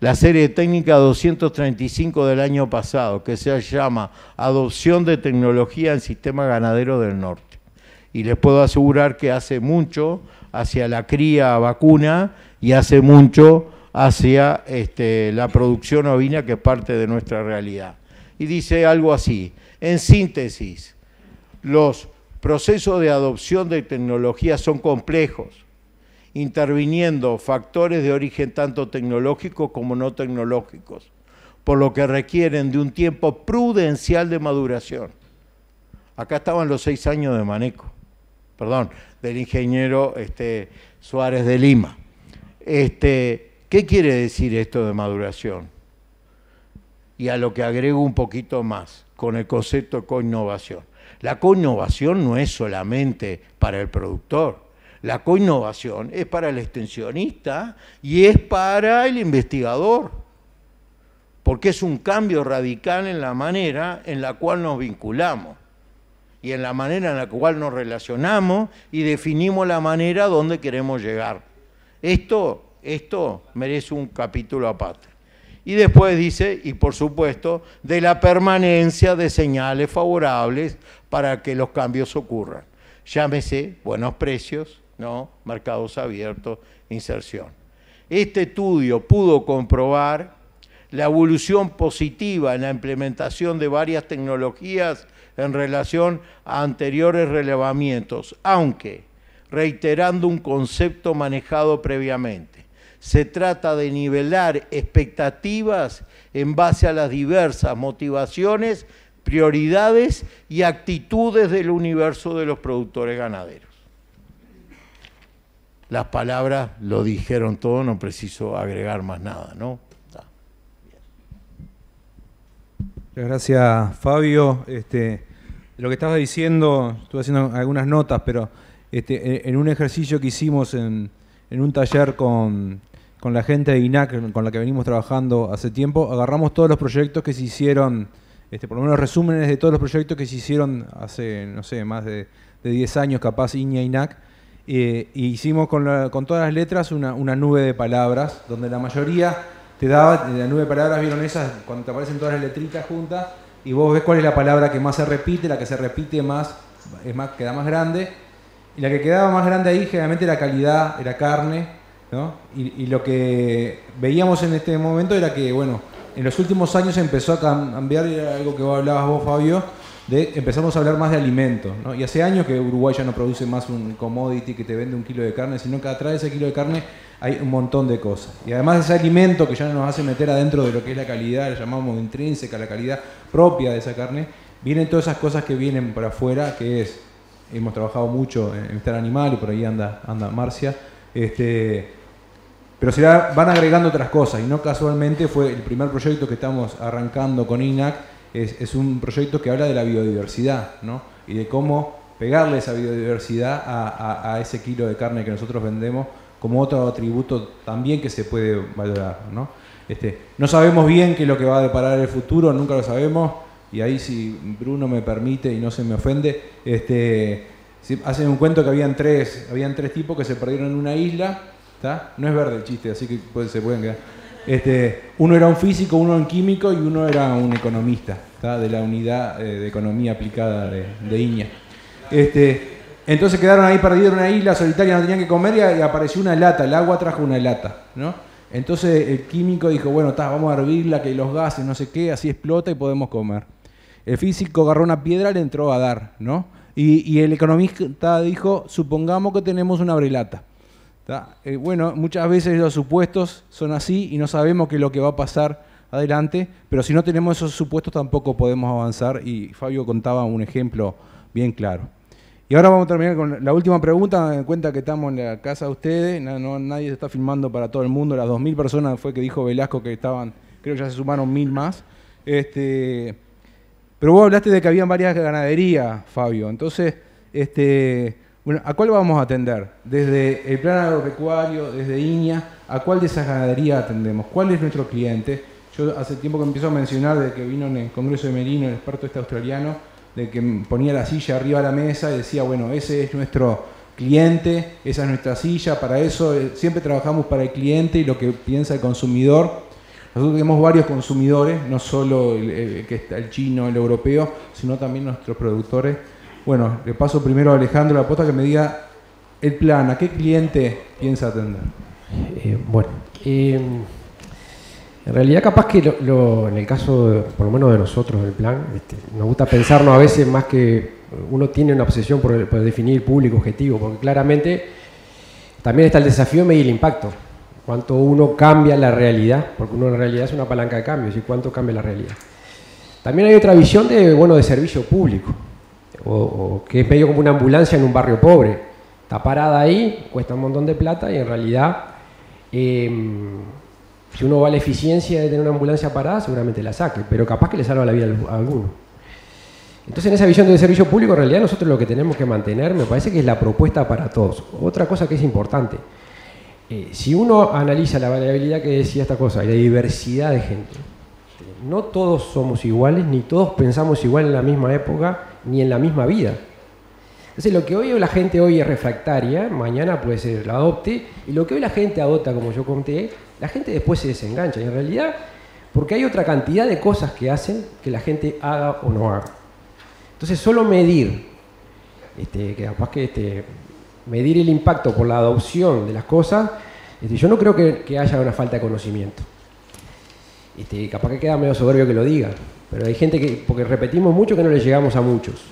la serie técnica doscientos treinta y cinco del año pasado, que se llama Adopción de Tecnología en Sistema Ganadero del Norte. Y les puedo asegurar que hace mucho hacia la cría vacuna y hace mucho hacia este, la producción ovina, que es parte de nuestra realidad. Y dice algo así, en síntesis, los procesos de adopción de tecnología son complejos, interviniendo factores de origen tanto tecnológicos como no tecnológicos, por lo que requieren de un tiempo prudencial de maduración. Acá estaban los seis años de Maneco, perdón, del ingeniero este, Suárez de Lima. Este, ¿qué quiere decir esto de maduración? Y a lo que agrego un poquito más, con el concepto de coinnovación. La coinnovación no es solamente para el productor, la coinnovación es para el extensionista y es para el investigador, porque es un cambio radical en la manera en la cual nos vinculamos y en la manera en la cual nos relacionamos y definimos la manera donde queremos llegar. Esto, esto merece un capítulo aparte. Y después dice, y por supuesto, de la permanencia de señales favorables para que los cambios ocurran. Llámese buenos precios, ¿no? Mercados abiertos, inserción. Este estudio pudo comprobar la evolución positiva en la implementación de varias tecnologías en relación a anteriores relevamientos, aunque reiterando un concepto manejado previamente. Se trata de nivelar expectativas en base a las diversas motivaciones, prioridades y actitudes del universo de los productores ganaderos. Las palabras lo dijeron todo, no preciso agregar más nada, ¿no? Está. Muchas gracias, Fabio. Este, lo que estabas diciendo, estuve haciendo algunas notas, pero este, en un ejercicio que hicimos en, en un taller con... con la gente de I N A C, con la que venimos trabajando hace tiempo, agarramos todos los proyectos que se hicieron, este, por lo menos resúmenes de todos los proyectos que se hicieron hace, no sé, más de, de diez años, capaz, I N I A, I N A C, eh, y hicimos con, la, con todas las letras una, una nube de palabras, donde la mayoría te daba, la nube de palabras, vieron esas, cuando te aparecen todas las letritas juntas, y vos ves cuál es la palabra que más se repite, la que se repite más, es más queda más grande, y la que quedaba más grande ahí generalmente era calidad, era carne, ¿no? Y, y lo que veíamos en este momento era que, bueno, en los últimos años empezó a cambiar, y era algo que vos hablabas vos, Fabio, de empezamos a hablar más de alimentos, ¿no? Y hace años que Uruguay ya no produce más un commodity que te vende un kilo de carne, sino que atrás de ese kilo de carne hay un montón de cosas. Y además de ese alimento que ya nos hace meter adentro de lo que es la calidad, la llamamos intrínseca, la calidad propia de esa carne, vienen todas esas cosas que vienen para afuera, que es, hemos trabajado mucho en estar animal, y por ahí anda, anda Marcia, este... pero se van agregando otras cosas, y no casualmente fue el primer proyecto que estamos arrancando con I N A C, es, es un proyecto que habla de la biodiversidad, ¿no? Y de cómo pegarle esa biodiversidad a, a, a ese kilo de carne que nosotros vendemos como otro atributo también que se puede valorar, ¿no? Este, no sabemos bien qué es lo que va a deparar el futuro, nunca lo sabemos, y ahí si Bruno me permite y no se me ofende, este, si hacen un cuento que habían tres, habían tres tipos que se perdieron en una isla. ¿Tá? No es verde el chiste, así que se pueden quedar. Este, uno era un físico, uno un químico y uno era un economista, ¿tá? De la unidad eh, de economía aplicada de, de I N I A. Este, entonces quedaron ahí perdidos en una isla solitaria, no tenían que comer y, y apareció una lata, el agua trajo una lata, ¿no? Entonces el químico dijo, bueno, tá, vamos a hervirla, que los gases, no sé qué, así explota y podemos comer. El físico agarró una piedra, le entró a dar, ¿no? Y, y el economista dijo, supongamos que tenemos una brelata. Eh, bueno, muchas veces los supuestos son así y no sabemos qué es lo que va a pasar adelante, pero si no tenemos esos supuestos tampoco podemos avanzar, y Fabio contaba un ejemplo bien claro. Y ahora vamos a terminar con la última pregunta, en cuenta que estamos en la casa de ustedes, no, no, nadie se está filmando para todo el mundo, las dos mil personas fue que dijo Velasco que estaban, creo que ya se sumaron mil más. Este, pero vos hablaste de que habían varias ganaderías, Fabio, entonces, este, bueno, ¿a cuál vamos a atender? Desde el Plan Agropecuario, desde I N I A, ¿a cuál de esas ganaderías atendemos? ¿Cuál es nuestro cliente? Yo hace tiempo que empiezo a mencionar de que vino en el Congreso de Merino, el experto este australiano, de que ponía la silla arriba de la mesa y decía, bueno, ese es nuestro cliente, esa es nuestra silla, para eso eh, siempre trabajamos para el cliente y lo que piensa el consumidor. Nosotros tenemos varios consumidores, no solo el, el, el chino, el europeo, sino también nuestros productores. Bueno, le paso primero a Alejandro la posta que me diga el plan, ¿a qué cliente piensa atender? Eh, bueno, eh, en realidad capaz que lo, lo, en el caso, por lo menos de nosotros, el plan, este, nos gusta pensarnos a veces más que uno tiene una obsesión por, por definir el público objetivo, porque claramente también está el desafío de medir el impacto, cuánto uno cambia la realidad, porque uno en realidad es una palanca de cambios, y cuánto cambia la realidad. También hay otra visión de, bueno, de servicio público, o, o que es medio como una ambulancia en un barrio pobre, está parada ahí, cuesta un montón de plata y en realidad... Eh, si uno va a la eficiencia de tener una ambulancia parada, seguramente la saque, pero capaz que le salva la vida a alguno. Entonces, en esa visión de servicio público, en realidad nosotros lo que tenemos que mantener, me parece que es la propuesta para todos. Otra cosa que es importante, eh, si uno analiza la variabilidad que decía esta cosa, la diversidad de gente, no todos somos iguales, ni todos pensamos igual en la misma época, ni en la misma vida. Entonces, lo que hoy la gente hoy es refractaria, mañana puede ser la adopte, y lo que hoy la gente adopta, como yo conté, la gente después se desengancha, y en realidad, porque hay otra cantidad de cosas que hacen que la gente haga o no haga. Entonces, solo medir, este, que capaz que este, medir el impacto por la adopción de las cosas, este, yo no creo que, que haya una falta de conocimiento. Este, capaz que queda medio soberbio que lo diga, pero hay gente que, porque repetimos mucho que no le llegamos a muchos.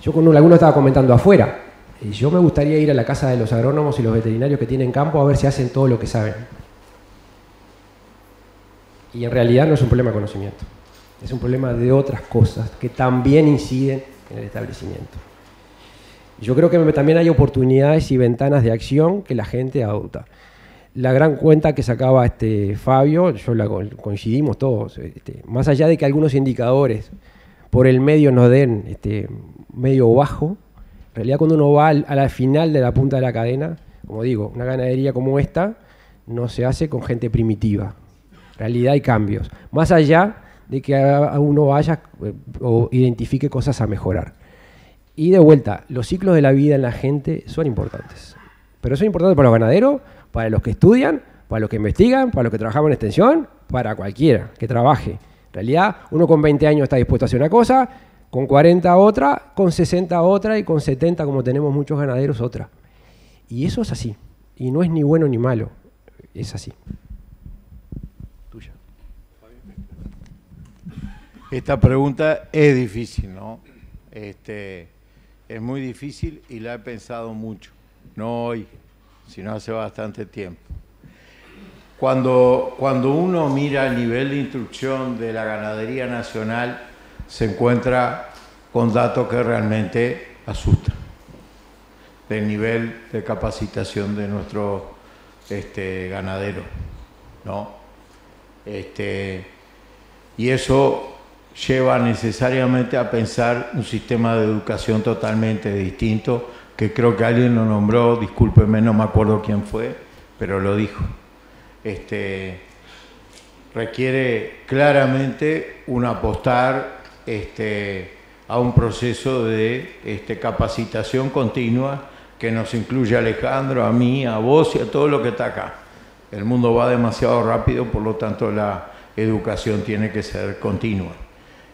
Yo con alguno estaba comentando afuera, y yo me gustaría ir a la casa de los agrónomos y los veterinarios que tienen campo a ver si hacen todo lo que saben. Y en realidad no es un problema de conocimiento, es un problema de otras cosas que también inciden en el establecimiento. Yo creo que también hay oportunidades y ventanas de acción que la gente adopta. La gran cuenta que sacaba este Fabio, yo la coincidimos todos, este, más allá de que algunos indicadores por el medio nos den este, medio bajo, en realidad cuando uno va a la final de la punta de la cadena, como digo, una ganadería como esta no se hace con gente primitiva. En realidad hay cambios, más allá de que uno vaya o identifique cosas a mejorar. Y de vuelta, los ciclos de la vida en la gente son importantes. Pero son importantes para los ganaderos, para los que estudian, para los que investigan, para los que trabajamos en extensión, para cualquiera que trabaje. En realidad, uno con veinte años está dispuesto a hacer una cosa, con cuarenta otra, con sesenta otra y con setenta, como tenemos muchos ganaderos, otra. Y eso es así. Y no es ni bueno ni malo. Es así. Tuya. Esta pregunta es difícil, ¿no? Este, es muy difícil y la he pensado mucho. No hoy, sino hace bastante tiempo. Cuando, cuando uno mira el nivel de instrucción de la ganadería nacional, se encuentra con datos que realmente asustan del nivel de capacitación de nuestros este, ganaderos, ¿no? Este, y eso lleva necesariamente a pensar un sistema de educación totalmente distinto, que creo que alguien lo nombró, discúlpeme, no me acuerdo quién fue, pero lo dijo. Este, requiere claramente un apostar Este, a un proceso de este, capacitación continua que nos incluye a Alejandro, a mí, a vos y a todo lo que está acá. El mundo va demasiado rápido, por lo tanto la educación tiene que ser continua.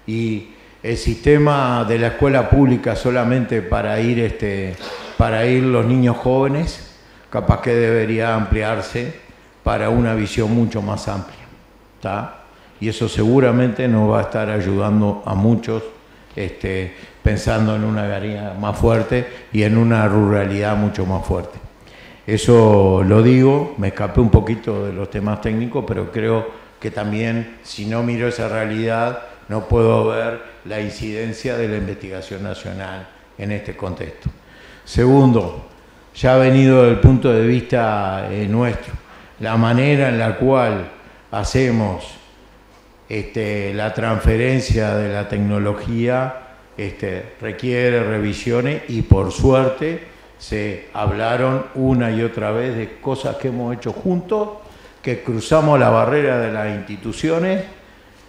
Y el sistema de la escuela pública solamente para ir, este, para ir los niños jóvenes, capaz que debería ampliarse para una visión mucho más amplia, ¿está? Y eso seguramente nos va a estar ayudando a muchos, este, pensando en una ganadería más fuerte y en una ruralidad mucho más fuerte. Eso lo digo, me escapé un poquito de los temas técnicos, pero creo que también, si no miro esa realidad, no puedo ver la incidencia de la investigación nacional en este contexto. Segundo, ya ha venido desde el punto de vista eh, nuestro, la manera en la cual hacemos este, la transferencia de la tecnología este, requiere revisiones y por suerte se hablaron una y otra vez de cosas que hemos hecho juntos, que cruzamos la barrera de las instituciones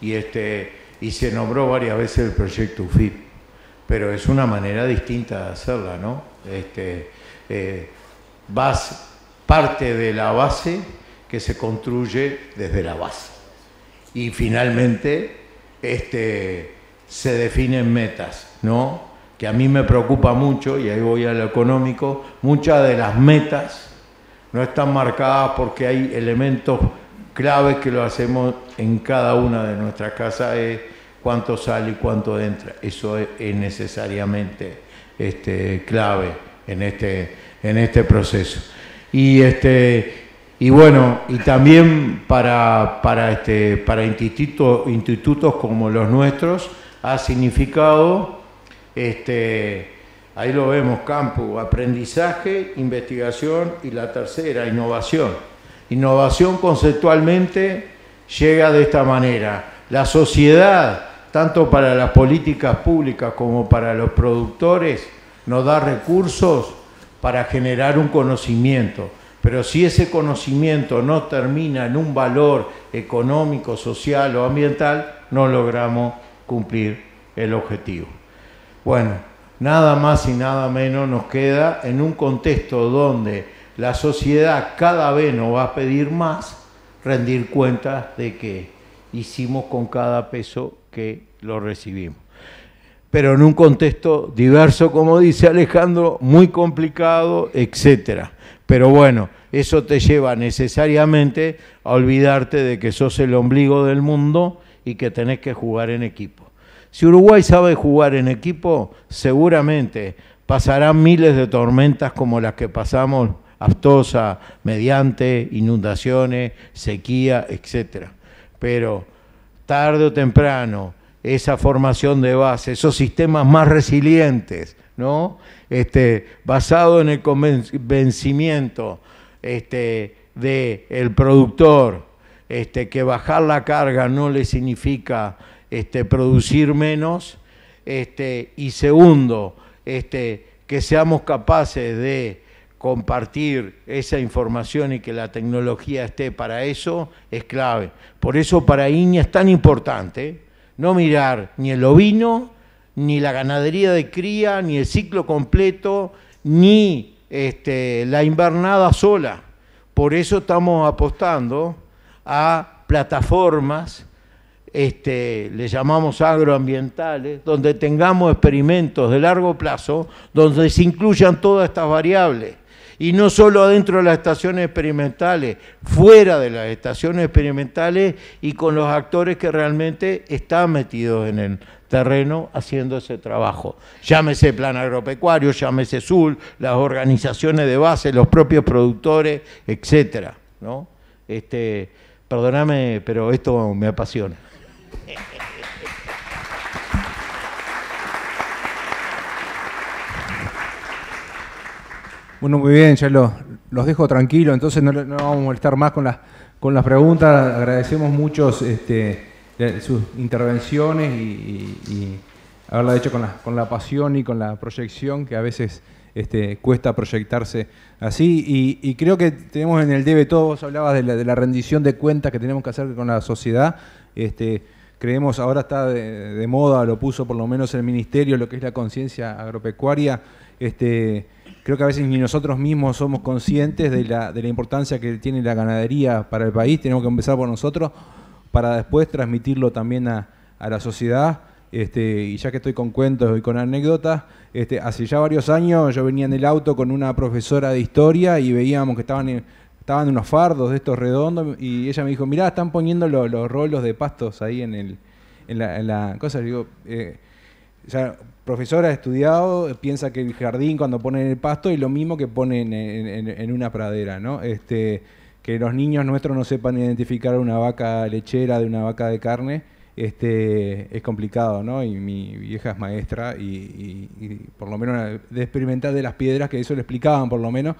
y, este, y se nombró varias veces el proyecto U F I P, pero es una manera distinta de hacerla, ¿no? Este, eh, base, parte de la base que se construye desde la base. Y finalmente este, se definen metas, ¿no? Que a mí me preocupa mucho, y ahí voy a lo económico, muchas de las metas no están marcadas porque hay elementos claves que lo hacemos en cada una de nuestras casas, es cuánto sale y cuánto entra. Eso es, es necesariamente este, clave en este, en este proceso. Y, este, y bueno, y también para, para, este, para institutos, institutos como los nuestros ha significado, este, ahí lo vemos, campo, aprendizaje, investigación y la tercera, innovación. Innovación conceptualmente llega de esta manera. La sociedad, tanto para las políticas públicas como para los productores, nos da recursos para generar un conocimiento. Pero si ese conocimiento no termina en un valor económico, social o ambiental, no logramos cumplir el objetivo. Bueno, nada más y nada menos nos queda en un contexto donde la sociedad cada vez nos va a pedir más rendir cuentas de qué hicimos con cada peso que lo recibimos. Pero en un contexto diverso, como dice Alejandro, muy complicado, etcétera. Pero bueno, eso te lleva necesariamente a olvidarte de que sos el ombligo del mundo y que tenés que jugar en equipo. Si Uruguay sabe jugar en equipo, seguramente pasarán miles de tormentas como las que pasamos, aftosa, mediante, inundaciones, sequía, etcétera. Pero tarde o temprano, esa formación de base, esos sistemas más resilientes, ¿no? Este, basado en el convencimiento este, del productor, este, que bajar la carga no le significa Este, producir menos, este, y segundo, este, que seamos capaces de compartir esa información y que la tecnología esté para eso, es clave. Por eso para I N I A es tan importante no mirar ni el ovino, ni la ganadería de cría, ni el ciclo completo, ni este, la invernada sola. Por eso estamos apostando a plataformas, Este, le llamamos agroambientales, donde tengamos experimentos de largo plazo, donde se incluyan todas estas variables, y no solo adentro de las estaciones experimentales, fuera de las estaciones experimentales y con los actores que realmente están metidos en el terreno haciendo ese trabajo. Llámese Plan Agropecuario, llámese S U L, las organizaciones de base, los propios productores, etcétera, ¿no? Este, perdóname, pero esto me apasiona. Bueno, muy bien, ya los, los dejo tranquilos, entonces no, no vamos a molestar más con las, con las preguntas. Agradecemos mucho este, sus intervenciones y, y, y haberla hecho con la, con la pasión y con la proyección, que a veces este, cuesta proyectarse así. Y, y creo que tenemos en el debe todo. Vos hablabas de la, de la rendición de cuentas que tenemos que hacer con la sociedad. Este, creemos, ahora está de, de moda, lo puso por lo menos el Ministerio, lo que es la conciencia agropecuaria. Este, creo que a veces ni nosotros mismos somos conscientes de la, de la importancia que tiene la ganadería para el país. Tenemos que empezar por nosotros para después transmitirlo también a, a la sociedad. Este, y ya que estoy con cuentos y con anécdotas, este, hace ya varios años yo venía en el auto con una profesora de historia y veíamos que estaban en, estaban unos fardos de estos redondos, y ella me dijo, mirá, están poniendo lo, los rolos de pastos ahí en, el, en, la, en la cosa. Le digo, eh, o sea, profesora, ha estudiado, piensa que el jardín cuando ponen el pasto es lo mismo que ponen en, en, en una pradera, ¿no? Este, que los niños nuestros no sepan identificar una vaca lechera de una vaca de carne, este, es complicado, ¿no? Y mi vieja es maestra y, y, y por lo menos de experimentar de las piedras, que eso le explicaban por lo menos.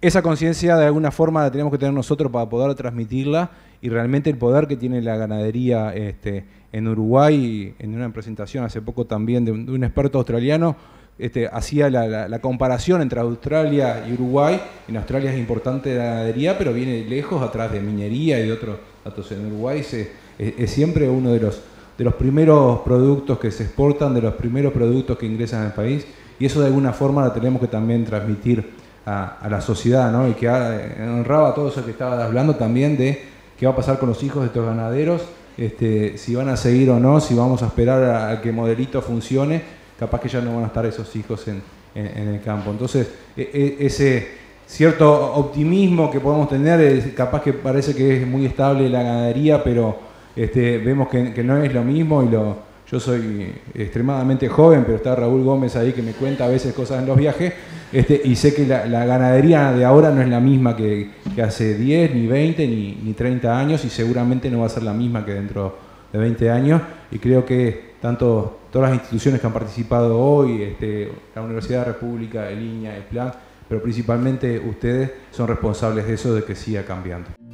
Esa conciencia de alguna forma la tenemos que tener nosotros para poder transmitirla, y realmente el poder que tiene la ganadería este, en Uruguay. En una presentación hace poco también de un, de un experto australiano, este, hacía la, la, la comparación entre Australia y Uruguay. En Australia es importante la ganadería, pero viene lejos atrás de minería y de otros datos. En Uruguay se, es, es siempre uno de los, de los primeros productos que se exportan, de los primeros productos que ingresan al país, y eso de alguna forma la tenemos que también transmitir A, a la sociedad, ¿no? Y que honraba a todo eso que estaba hablando también de qué va a pasar con los hijos de estos ganaderos, este, si van a seguir o no, si vamos a esperar a, a que modelito funcione, capaz que ya no van a estar esos hijos en, en, en el campo. Entonces, e, e, ese cierto optimismo que podemos tener, es, capaz que parece que es muy estable la ganadería, pero este, vemos que, que no es lo mismo. Y lo, yo soy extremadamente joven, pero está Raúl Gómez ahí que me cuenta a veces cosas en los viajes, este, y sé que la, la ganadería de ahora no es la misma que, que hace diez, ni veinte, ni, ni treinta años, y seguramente no va a ser la misma que dentro de veinte años. Y creo que tanto todas las instituciones que han participado hoy, este, la Universidad de la República, el INIA, el Plan, pero principalmente ustedes son responsables de eso, de que siga cambiando.